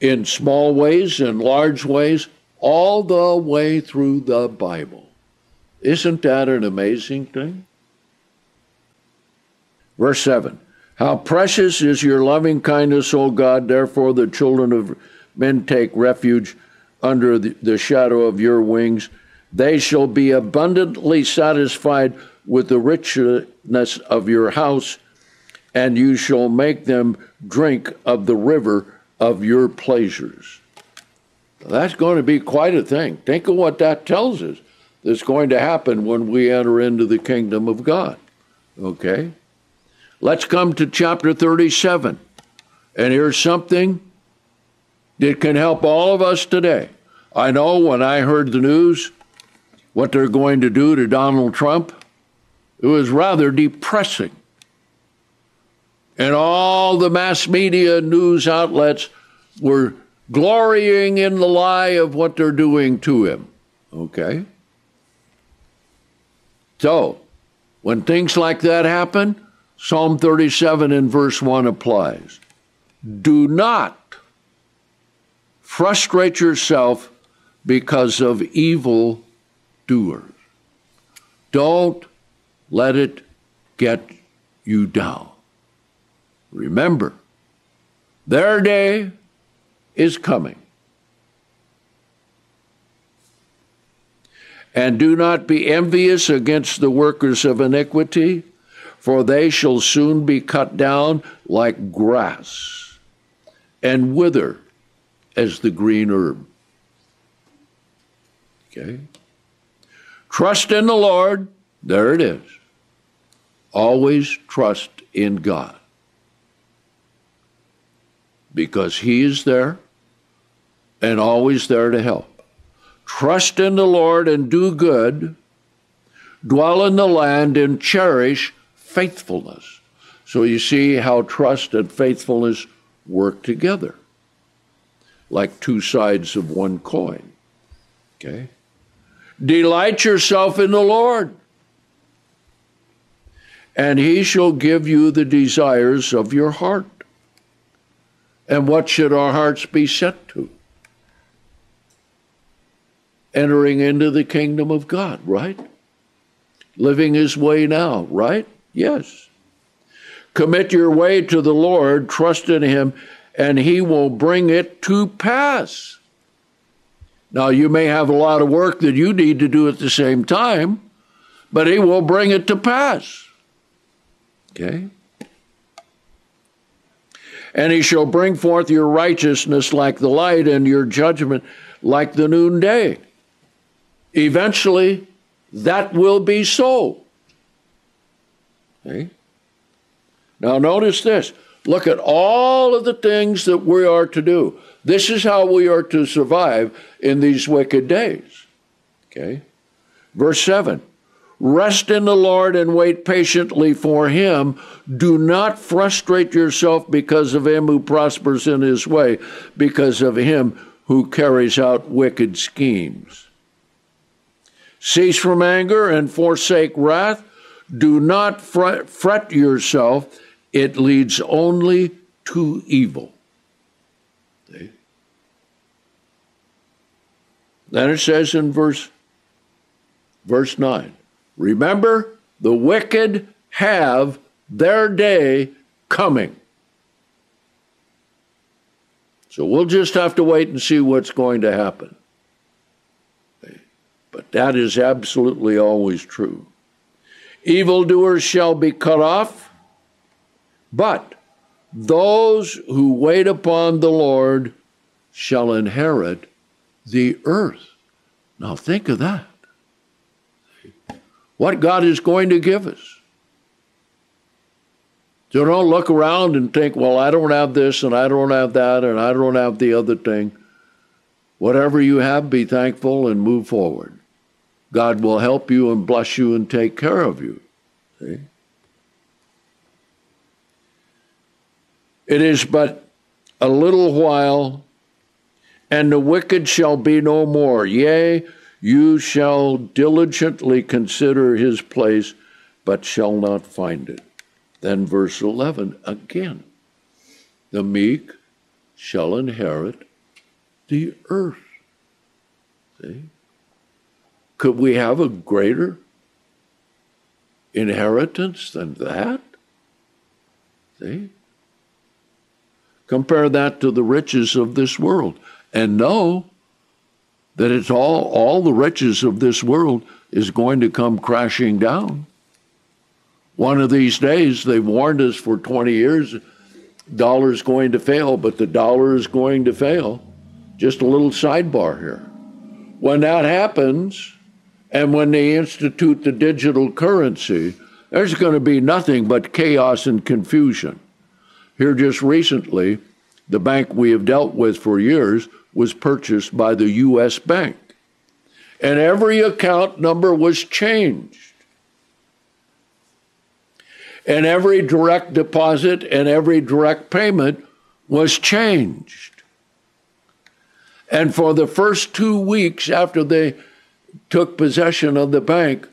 in small ways, in large ways, all the way through the Bible. Isn't that an amazing thing? Verse seven, how precious is your loving kindness, O God, therefore the children of men take refuge under the, the shadow of your wings. They shall be abundantly satisfied with the richness of your house, and you shall make them drink of the river of your pleasures. That's going to be quite a thing. Think of what that tells us that's going to happen when we enter into the kingdom of God. Okay? Let's come to chapter thirty-seven. And here's something that can help all of us today. I know when I heard the news, what they're going to do to Donald Trump, it was rather depressing. And all the mass media news outlets were glorying in the lie of what they're doing to him, okay? So, when things like that happen, Psalm thirty-seven and verse one applies. Do not frustrate yourself because of evil doers. Don't let it get you down. Remember, their day is coming. And do not be envious against the workers of iniquity, for they shall soon be cut down like grass and wither as the green herb. Okay? Trust in the Lord. There it is. Always trust in God. Because he is there and always there to help. Trust in the Lord and do good. Dwell in the land and cherish faithfulness. So you see how trust and faithfulness work together, like two sides of one coin, okay? Delight yourself in the Lord, and he shall give you the desires of your heart. And what should our hearts be set to? Entering into the kingdom of God, right? Living his way now, right? Yes. Commit your way to the Lord, trust in him, and he will bring it to pass. Now, you may have a lot of work that you need to do at the same time, but he will bring it to pass. Okay? And he shall bring forth your righteousness like the light and your judgment like the noonday. Eventually, that will be so. Okay? Now, notice this. Look at all of the things that we are to do. This is how we are to survive in these wicked days. Okay. Verse seven, rest in the Lord and wait patiently for him. Do not frustrate yourself because of him who prospers in his way, because of him who carries out wicked schemes. Cease from anger and forsake wrath. Do not fret yourself. It leads only to evil. Okay. Then it says in verse, verse nine, remember the wicked have their day coming. So we'll just have to wait and see what's going to happen. Okay. But that is absolutely always true. Evildoers shall be cut off. But those who wait upon the Lord shall inherit the earth. Now think of that. What God is going to give us. So don't look around and think, well, I don't have this and I don't have that and I don't have the other thing. Whatever you have, be thankful and move forward. God will help you and bless you and take care of you. See? It is but a little while, and the wicked shall be no more. Yea, you shall diligently consider his place, but shall not find it. Then verse eleven again, the meek shall inherit the earth. See? Could we have a greater inheritance than that? See? Compare that to the riches of this world, and know that it's all, all the riches of this world is going to come crashing down. One of these days, they've warned us for twenty years, dollar's going to fail, but the dollar is going to fail. Just a little sidebar here. When that happens, and when they institute the digital currency, there's going to be nothing but chaos and confusion. Here just recently, the bank we have dealt with for years was purchased by the U S Bank. And every account number was changed. And every direct deposit and every direct payment was changed. And for the first two weeks after they took possession of the bank,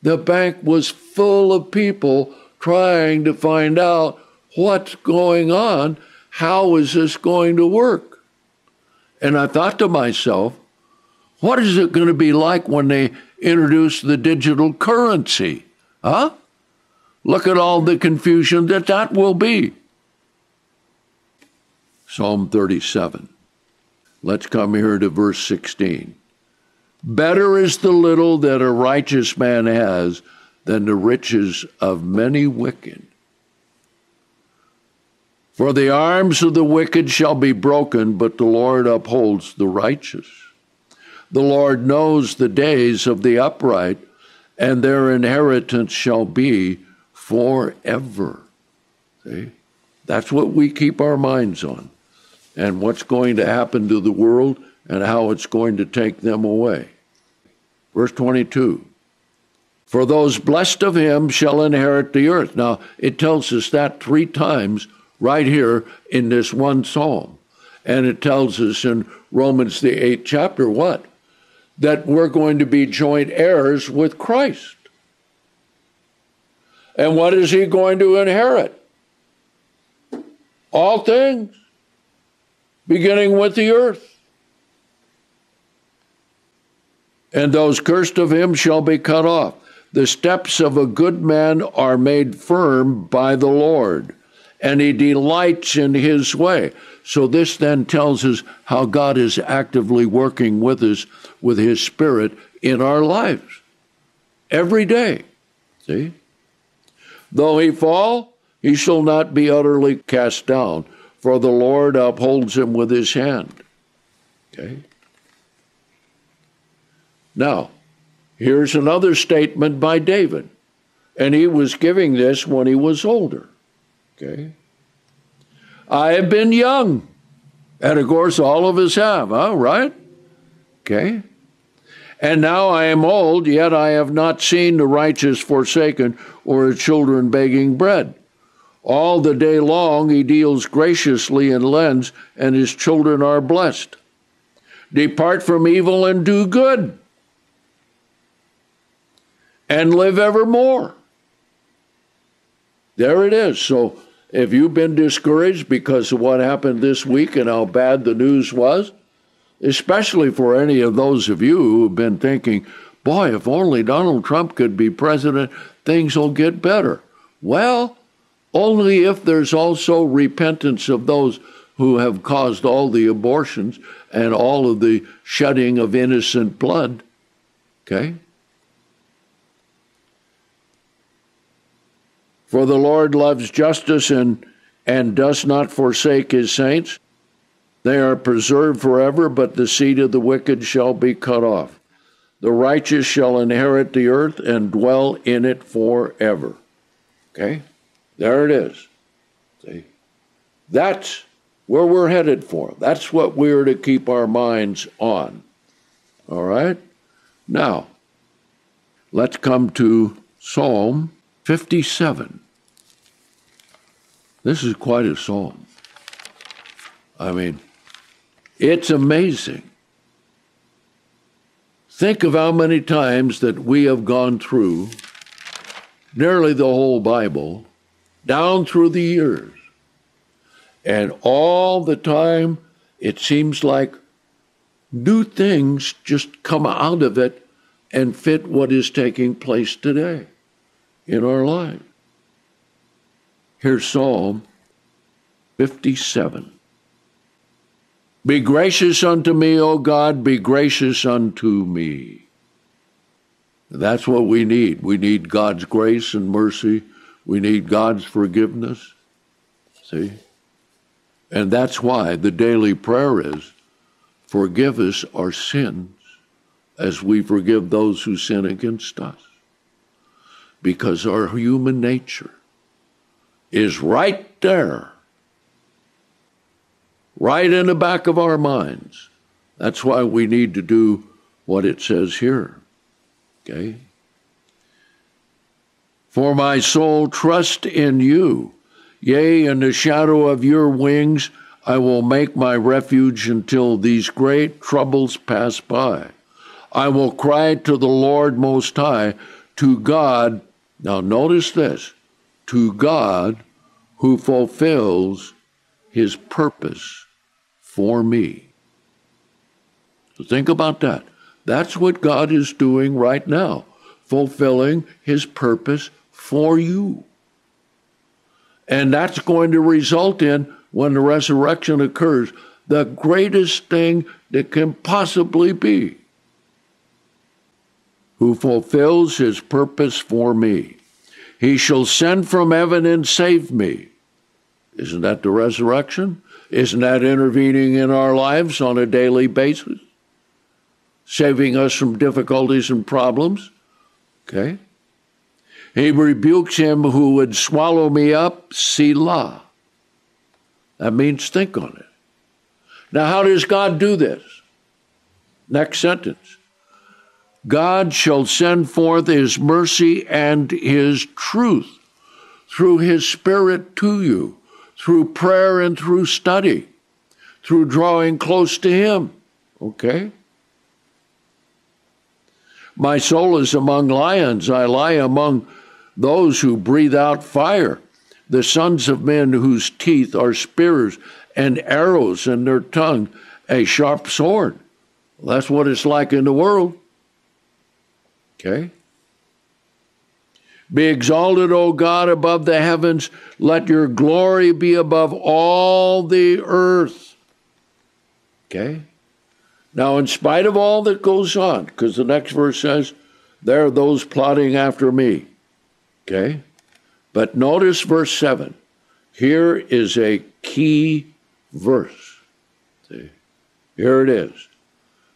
the bank was full of people trying to find out what's going on? How is this going to work? And I thought to myself, what is it going to be like when they introduce the digital currency? Huh? Look at all the confusion that that will be. Psalm thirty-seven. Let's come here to verse sixteen. Better is the little that a righteous man has than the riches of many wicked. For the arms of the wicked shall be broken, but the Lord upholds the righteous. The Lord knows the days of the upright, and their inheritance shall be forever. See? That's what we keep our minds on, and what's going to happen to the world and how it's going to take them away. Verse twenty-two, for those blessed of him shall inherit the earth. Now, it tells us that three times right here in this one psalm. And it tells us in Romans, the eighth chapter, what? That we're going to be joint heirs with Christ. And what is he going to inherit? All things, beginning with the earth. And those cursed of him shall be cut off. The steps of a good man are made firm by the Lord, and he delights in his way. So this then tells us how God is actively working with us, with his Spirit in our lives every day. See? Though he fall, he shall not be utterly cast down, for the Lord upholds him with his hand. Okay? Now, here's another statement by David, and he was giving this when he was older. Okay, I have been young. And of course, all of us have, huh, right? Okay. And now I am old, yet I have not seen the righteous forsaken or his children begging bread. All the day long he deals graciously and lends, and his children are blessed. Depart from evil and do good, and live evermore. There it is. So if you've been discouraged because of what happened this week and how bad the news was, especially for any of those of you who have been thinking, boy, if only Donald Trump could be president, things will get better. Well, only if there's also repentance of those who have caused all the abortions and all of the shedding of innocent blood, okay? For the Lord loves justice and, and does not forsake his saints. They are preserved forever, but the seed of the wicked shall be cut off. The righteous shall inherit the earth and dwell in it forever. Okay? There it is. See? That's where we're headed for. That's what we're to keep our minds on. All right? Now, let's come to Psalm fifty-seven. This is quite a psalm. I mean, it's amazing. Think of how many times that we have gone through nearly the whole Bible, down through the years. And all the time, it seems like new things just come out of it and fit what is taking place today in our life. Here's Psalm fifty-seven. Be gracious unto me, O God, be gracious unto me. That's what we need. We need God's grace and mercy. We need God's forgiveness. See? And that's why the daily prayer is, forgive us our sins as we forgive those who sin against us. Because our human nature is right there, right in the back of our minds. That's why we need to do what it says here, okay? For my soul trust in you. Yea, in the shadow of your wings, I will make my refuge until these great troubles pass by. I will cry to the Lord Most High, to God, now notice this, to God who fulfills his purpose for me. So think about that. That's what God is doing right now, fulfilling his purpose for you. And that's going to result in, when the resurrection occurs, the greatest thing that can possibly be. Who fulfills his purpose for me. He shall send from heaven and save me. Isn't that the resurrection? Isn't that intervening in our lives on a daily basis? Saving us from difficulties and problems? Okay. He rebukes him who would swallow me up, Selah. That means think on it. Now, how does God do this? Next sentence. God shall send forth his mercy and his truth through his Spirit to you, through prayer and through study, through drawing close to him, okay? My soul is among lions. I lie among those who breathe out fire, the sons of men whose teeth are spears and arrows, and their tongue a sharp sword. Well, that's what it's like in the world. Okay? Be exalted, O God, above the heavens. Let your glory be above all the earth. Okay? Now, in spite of all that goes on, because the next verse says, there are those plotting after me. Okay? But notice verse seven. Here is a key verse. See? Here it is.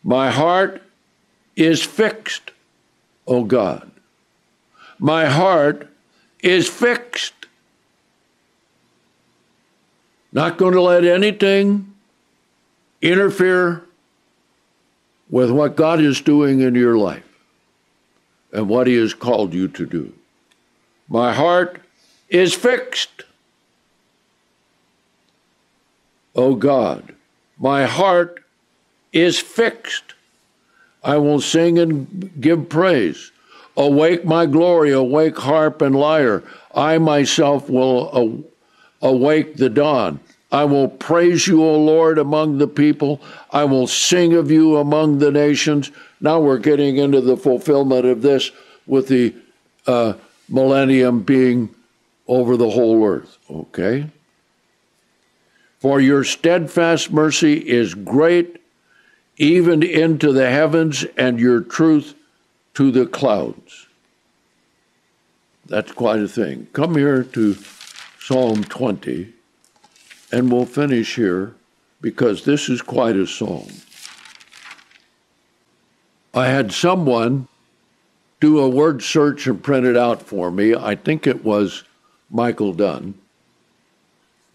My heart is fixed, O God. My heart is fixed. Not going to let anything interfere with what God is doing in your life and what he has called you to do. My heart is fixed. Oh God, my heart is fixed. I will sing and give praise. Awake my glory, awake harp and lyre. I myself will awake the dawn. I will praise you, O Lord, among the people. I will sing of you among the nations. Now we're getting into the fulfillment of this with the uh, millennium being over the whole earth, okay? For your steadfast mercy is great, even into the heavens, and your truth to the clouds. That's quite a thing. Come here to Psalm twenty, and we'll finish here, because this is quite a psalm. I had someone do a word search and print it out for me. I think it was Michael Dunn,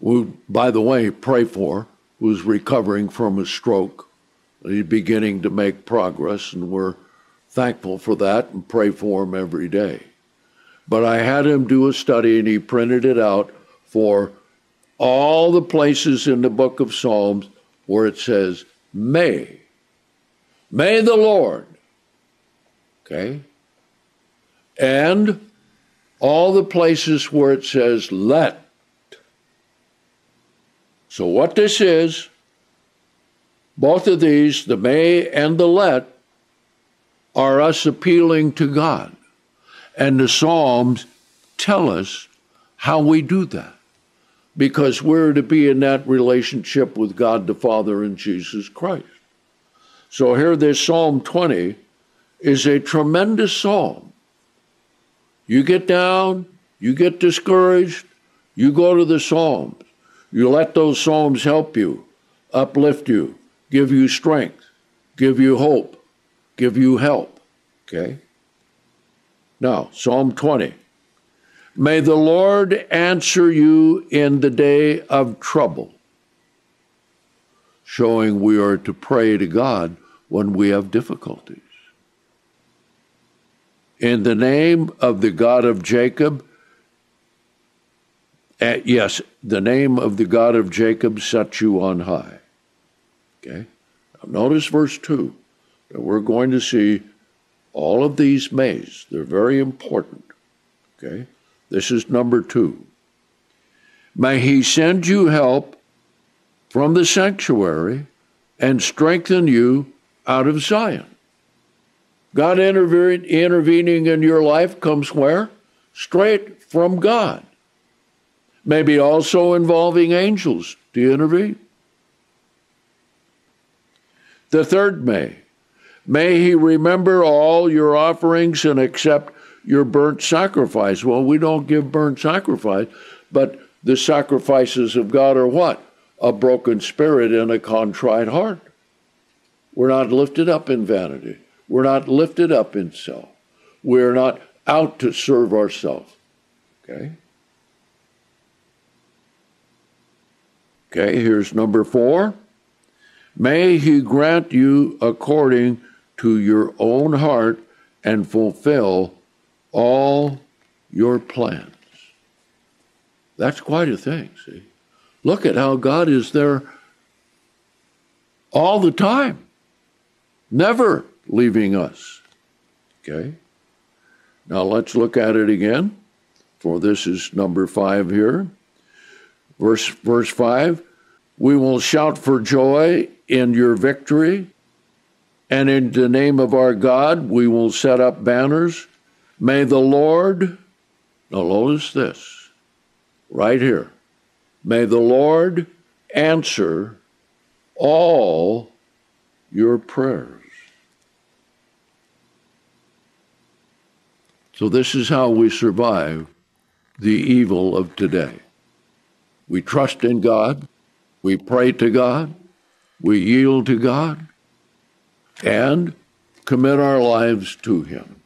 who, by the way, pray for, who's recovering from a stroke. He's beginning to make progress, and we're thankful for that and pray for him every day. But I had him do a study, and he printed it out for all the places in the book of Psalms where it says, may, may the Lord, okay? And all the places where it says, let. So what this is, both of these, the may and the let, are us appealing to God. And the Psalms tell us how we do that, because we're to be in that relationship with God the Father and Jesus Christ. So here this Psalm twenty is a tremendous psalm. You get down, you get discouraged, you go to the Psalms. You let those psalms help you, uplift you, give you strength, give you hope, give you help, okay? Now, Psalm twenty. May the Lord answer you in the day of trouble, showing we are to pray to God when we have difficulties. In the name of the God of Jacob, Uh, yes, the name of the God of Jacob set you on high. Okay? Now notice verse two, that we're going to see all of these mays. They're very important. Okay? This is number two. May he send you help from the sanctuary and strengthen you out of Zion. God interve- intervening in your life comes where? Straight from God. Maybe also involving angels to intervene. The third may, may he remember all your offerings and accept your burnt sacrifice. Well, we don't give burnt sacrifice, but the sacrifices of God are what? A broken spirit and a contrite heart. We're not lifted up in vanity. We're not lifted up in self. We're not out to serve ourselves, okay? Okay, here's number four. May he grant you according to your own heart and fulfill all your plans. That's quite a thing, see? Look at how God is there all the time, never leaving us. Okay? Now let's look at it again, for this is number five here. Verse, verse five, we will shout for joy in your victory, and in the name of our God, we will set up banners. May the Lord, now notice this, right here. May the Lord answer all your prayers. So this is how we survive the evil of today. We trust in God, we pray to God, we yield to God, and commit our lives to him.